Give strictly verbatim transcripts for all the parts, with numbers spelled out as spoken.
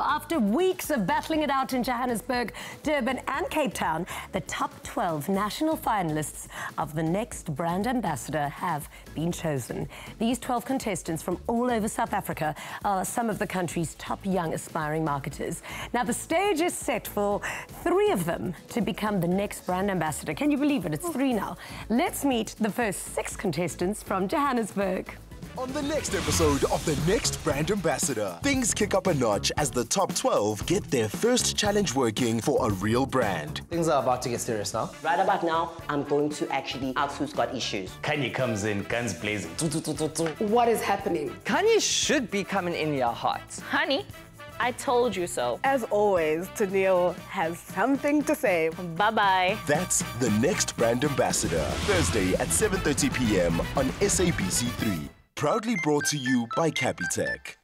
After weeks of battling it out in Johannesburg, Durban and Cape Town, the top twelve national finalists of The Next Brand Ambassador have been chosen. These twelve contestants from all over South Africa are some of the country's top young aspiring marketers. Now, the stage is set for three of them to become The Next Brand Ambassador. Can you believe it? It's three now. Let's meet the first six contestants from Johannesburg. On the next episode of The Next Brand Ambassador, things kick up a notch as the top twelve get their first challenge working for a real brand. Things are about to get serious now. Right about now, I'm going to actually ask who's got issues. Kanye comes in, guns blazing. What is happening? Kanye should be coming in your heart. Honey, I told you so. As always, Tendil has something to say. Bye-bye. That's The Next Brand Ambassador, Thursday at seven thirty p m on S A B C three. Proudly brought to you by Capitec.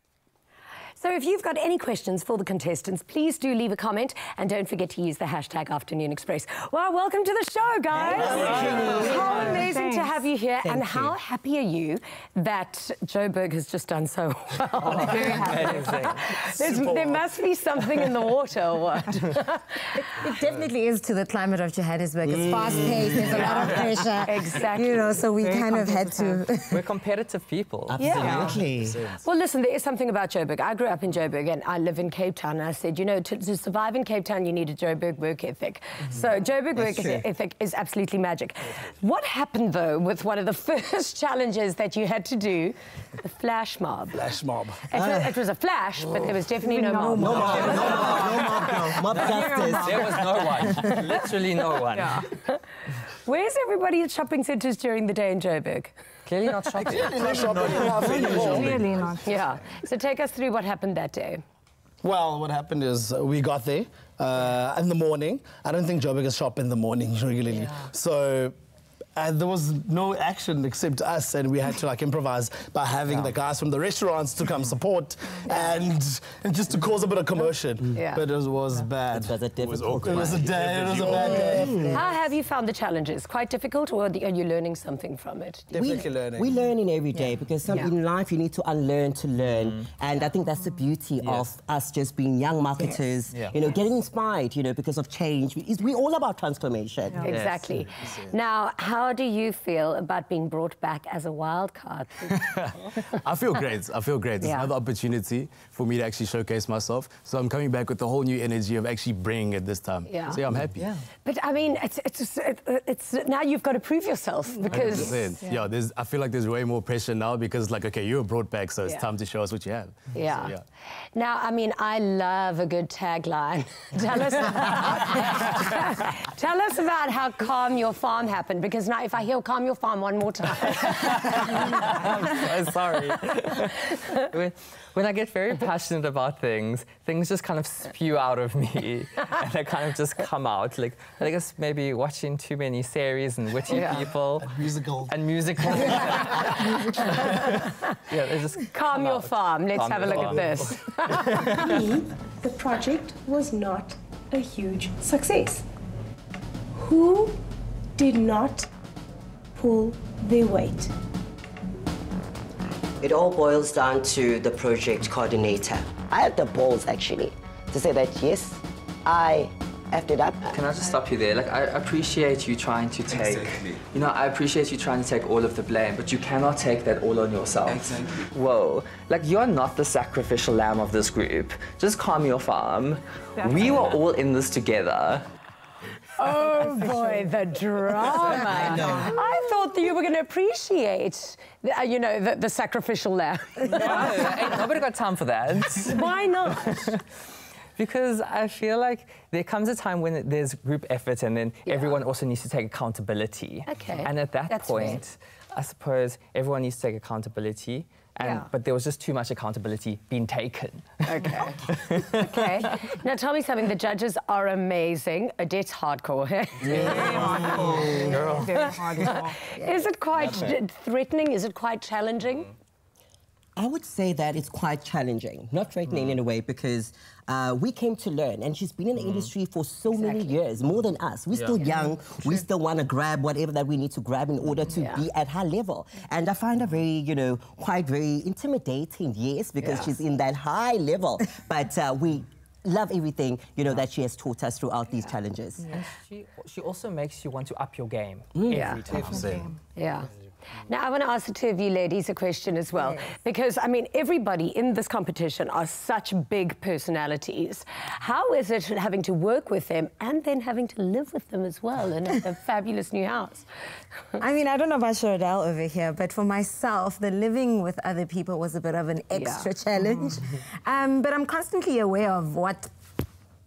So if you've got any questions for the contestants, please do leave a comment and don't forget to use the hashtag Afternoon Express. Well, welcome to the show, guys. Thank you. How amazing Thanks. to have you here. Thank and you. How happy are you that Joburg has just done so well? Oh, very happy. There must be something in the water or what? it, it definitely is to the climate of Johannesburg. It's mm. fast-paced, there's yeah. a lot of pressure. Exactly. You know, so we very kind of had to... We're competitive people. Absolutely. Yeah. Well, listen, there is something about Joburg. I grew up in Joburg and I live in Cape Town, and I said, you know, to, to survive in Cape Town, you need a Joburg work ethic. Mm-hmm. So Joburg That's work true. ethic is absolutely magic. What happened, though, with one of the first challenges that you had to do, the flash mob? Flash mob. It, uh, was, it was a flash, oh. but there was definitely no, no mob. No mob, no mob, no mob, no mob justice. There was no one, literally no one. Yeah. Where's everybody at shopping centres during the day in Joburg? Clearly not shopping. Clearly not shopping. Clearly not. Yeah. So take us through what happened that day. Well, what happened is we got there uh, in the morning. I don't think Joburg is shop in the morning regularly. Yeah. So uh, there was no action except us, and we had to like improvise by having yeah. the guys from the restaurants to come support yeah. and, and just to cause a bit of commotion. Yeah. But it was yeah. bad. It was a difficult. It was awkward. It was a day. It was a bad day. Yeah. How have you found the challenges? Quite difficult, or are you learning something from it? Definitely we, learning. We're learning every day yeah. because some, yeah. in life you need to unlearn to learn, mm. and I think that's the beauty yes. of us just being young marketers. Yes. Yeah. You know, yes. getting inspired. You know, because of change. We're all about transformation. Yeah. Yes. Exactly. Yes. Now, how How do you feel about being brought back as a wild card? I feel great. I feel great. It's yeah. another opportunity for me to actually showcase myself. So I'm coming back with a whole new energy of actually bringing it this time. Yeah. So yeah, I'm happy. Yeah. But I mean, it's, it's, it's, it's now you've got to prove yourself because... one hundred percent. Yeah, yeah there's, I feel like there's way more pressure now because it's like, okay, you were brought back, so it's yeah. time to show us what you have. Yeah. So, yeah. Now, I mean, I love a good tagline. Tell us about, tell us about how Calm Your Farm happened, because now if I hear Calm Your Farm one more time. I'm so sorry. when, when I get very passionate about things, things just kind of spew out of me and they kind of just come out. Like, I guess maybe watching too many series and witty yeah. people. And musical. And musical. yeah, they just Calm Your out. Farm. Let's Calm have a look farm. at this. For me, the project was not a huge success. Who did not pull their weight? It all boils down to the project coordinator. I had the balls, actually, to say that, yes, I effed it up. Can I just stop you there? Like, I appreciate you trying to take... Exactly. You know, I appreciate you trying to take all of the blame, but you cannot take that all on yourself. Exactly. Whoa. Like, you're not the sacrificial lamb of this group. Just calm your farm. That's we were all in this together. Oh boy, the drama! I, I thought that you were going to appreciate, the, uh, you know, the, the sacrificial lamb. No, ain't nobody got time for that. Why not? Because I feel like there comes a time when there's group effort, and then yeah. everyone also needs to take accountability. Okay. And at that That's point, right. I suppose everyone needs to take accountability. And, yeah. But there was just too much accountability being taken. Okay. okay. Now tell me something. The judges are amazing. Odette's hardcore. yeah. yeah. Oh, girl. Very hardcore. Is it quite threatening? Is it quite challenging? I would say that it's quite challenging, not threatening mm. in a way, because uh, we came to learn, and she's been in the mm. industry for so exactly. many years, more than us. We're yeah. still yeah. young, sure. we still want to grab whatever that we need to grab in order to yeah. be at her level. And I find her very, you know, quite very intimidating, yes, because yeah. she's in that high level, but uh, we love everything, you know, yeah. that she has taught us throughout yeah. these challenges. Yeah. She, she also makes you want to up your game mm. every yeah. time. Yeah. Now, I want to ask the two of you ladies a question as well, yes. because, I mean, everybody in this competition are such big personalities. How is it having to work with them and then having to live with them as well in a fabulous new house? I mean, I don't know about Sheridan over here, but for myself, the living with other people was a bit of an extra yeah. challenge. Mm-hmm. um, but I'm constantly aware of what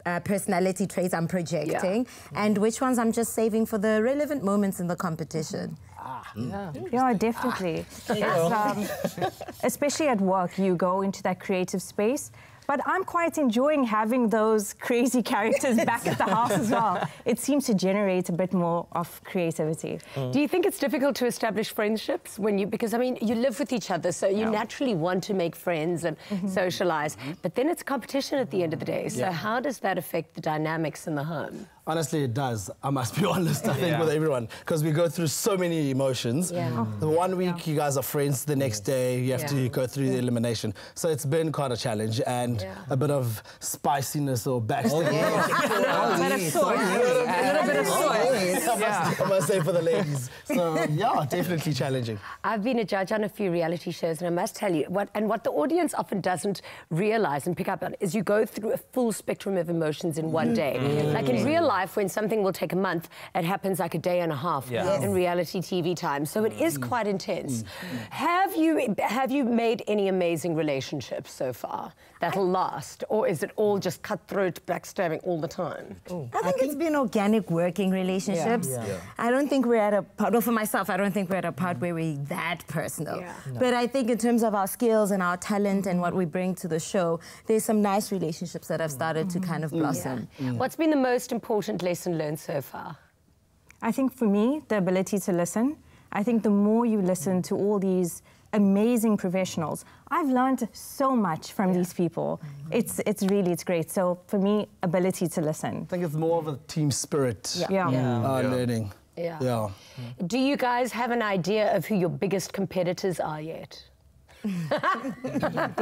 Uh, personality traits I'm projecting yeah. and which ones I'm just saving for the relevant moments in the competition. Ah, yeah. yeah, definitely. Ah. It's, um, especially at work, you go into that creative space. But I'm quite enjoying having those crazy characters back at the house as well. It seems to generate a bit more of creativity. Mm. Do you think it's difficult to establish friendships when you, because I mean, you live with each other, so you yeah. naturally want to make friends and mm-hmm. socialize, mm-hmm. but then it's competition at the end of the day. So yeah. how does that affect the dynamics in the home? Honestly, it does. I must be honest, I think, yeah. with everyone, because we go through so many emotions. Yeah. Mm. The one week yeah. you guys are friends, the next day you have yeah. to go through yeah. the elimination. So it's been quite a challenge and yeah. a bit of spiciness or backstory. A little bit of soy. A little bit of soy. I must say for the ladies. So yeah, definitely challenging. I've been a judge on a few reality shows, and I must tell you, what and what the audience often doesn't realise and pick up on is you go through a full spectrum of emotions in one day. Mm. Like in real life, when something will take a month, it happens like a day and a half yeah. yes. in reality T V time. So it is quite intense. Mm. Have you have you made any amazing relationships so far that'll I... last, or is it all just cutthroat, backstabbing all the time? Ooh. I think I it's think... been organic working relationships. Yeah. Yeah. Yeah. I don't think we're at a part. Well, for myself, I don't think we're at a part mm. where we're that personal. Yeah. No. But I think in terms of our skills and our talent and what we bring to the show, there's some nice relationships that have started mm. to kind of blossom. Yeah. Mm. What's been the most important lesson learned so far? I think for me, the ability to listen. I think the more you listen to all these amazing professionals, I've learned so much from yeah. these people. Mm-hmm. It's it's really, it's great. So for me, ability to listen. I think it's more of a team spirit. Yeah. yeah. yeah. Uh, learning. Yeah. yeah. Do you guys have an idea of who your biggest competitors are yet?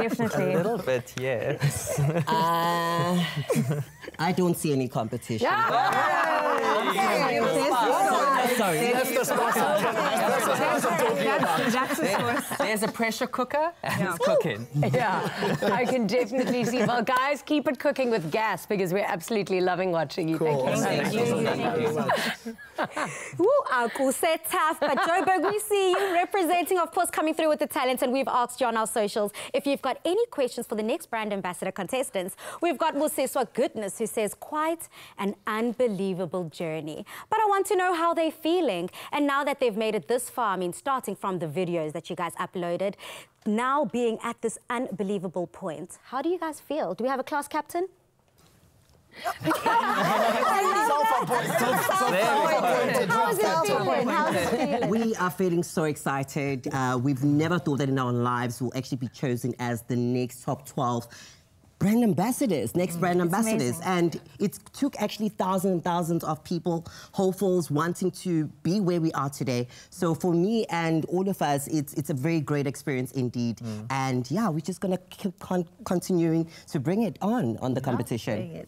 Definitely. A little bit, yes. uh, I don't see any competition. Sorry. There's a pressure cooker and yeah. it's cooking. Yeah, I can definitely see. Well, guys, keep it cooking with gas because we're absolutely loving watching you. Cool. Thank you. Thank you. Thank you. Woo, our Kuseta tough, but Joburg, we see you representing, of course, coming through with the talent, and we've asked you on our socials if you've got any questions for the Next Brand Ambassador contestants. We've got Museswa Goodness, who says, quite an unbelievable journey, but I want to know how they feeling. And now that they've made it this far, I mean, starting from the videos that you guys uploaded, now being at this unbelievable point, how do you guys feel? Do we have a class captain? We are feeling so excited. Uh, we've never thought that in our lives we'll actually be chosen as the next top twelve brand ambassadors, next mm, brand ambassadors. Amazing. And it took actually thousands and thousands of people, hopefuls, wanting to be where we are today. So for me and all of us, it's, it's a very great experience indeed. Mm. And yeah, we're just going to keep con continuing to bring it on, on the yeah. competition.